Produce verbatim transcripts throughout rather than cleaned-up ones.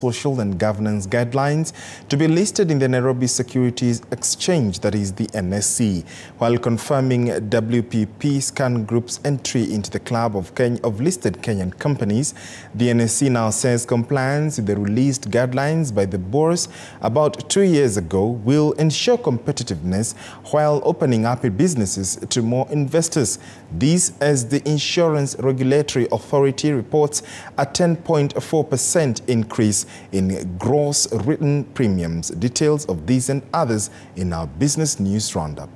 Social and governance guidelines to be listed in the Nairobi Securities Exchange, that is the N S E, while confirming W P P Scan Group's entry into the club of, Ken of listed Kenyan companies. The N S E now says compliance with the released guidelines by the bourse about two years ago will ensure competitiveness while opening up businesses to more investors. This, as the Insurance Regulatory Authority reports a ten point four percent increase in gross written premiums. Details of these and others in our business news roundup.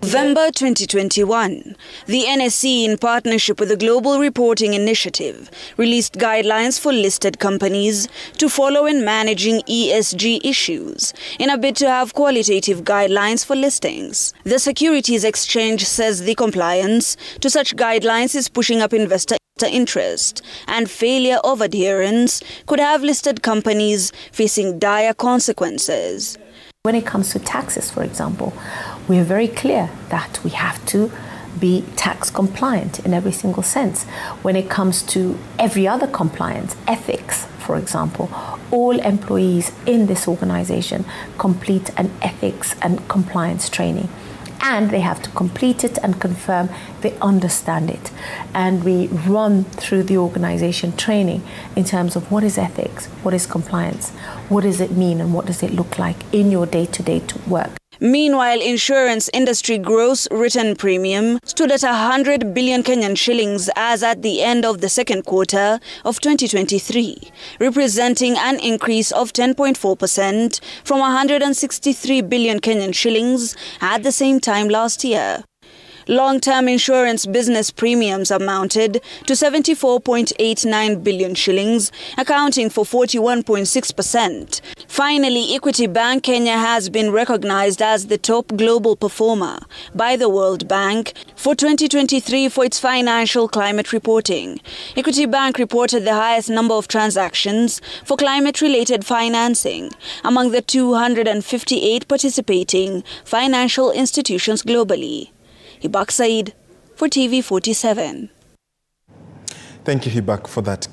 November twenty twenty-one, the N S E, in partnership with the Global Reporting Initiative, released guidelines for listed companies to follow in managing E S G issues in a bid to have qualitative guidelines for listings. The Securities Exchange says the compliance to such guidelines is pushing up investor interest, and failure of adherence could have listed companies facing dire consequences. When it comes to taxes, for example, we are very clear that we have to be tax compliant in every single sense. When it comes to every other compliance, ethics, for example, all employees in this organization complete an ethics and compliance training. And they have to complete it and confirm they understand it. And we run through the organization training in terms of what is ethics, what is compliance, what does it mean, and what does it look like in your day-to-day work. Meanwhile, insurance industry gross written premium stood at one hundred billion Kenyan shillings as at the end of the second quarter of twenty twenty-three, representing an increase of ten point four percent from one hundred sixty-three billion Kenyan shillings at the same time last year. Long-term insurance business premiums amounted to seventy-four point eight nine billion shillings, accounting for forty-one point six percent. Finally, Equity Bank Kenya has been recognized as the top global performer by the World Bank for twenty twenty-three for its financial climate reporting. Equity Bank reported the highest number of transactions for climate-related financing among the two hundred fifty-eight participating financial institutions globally. Hibaq Said for T V forty-seven. Thank you, Hibaq, for that.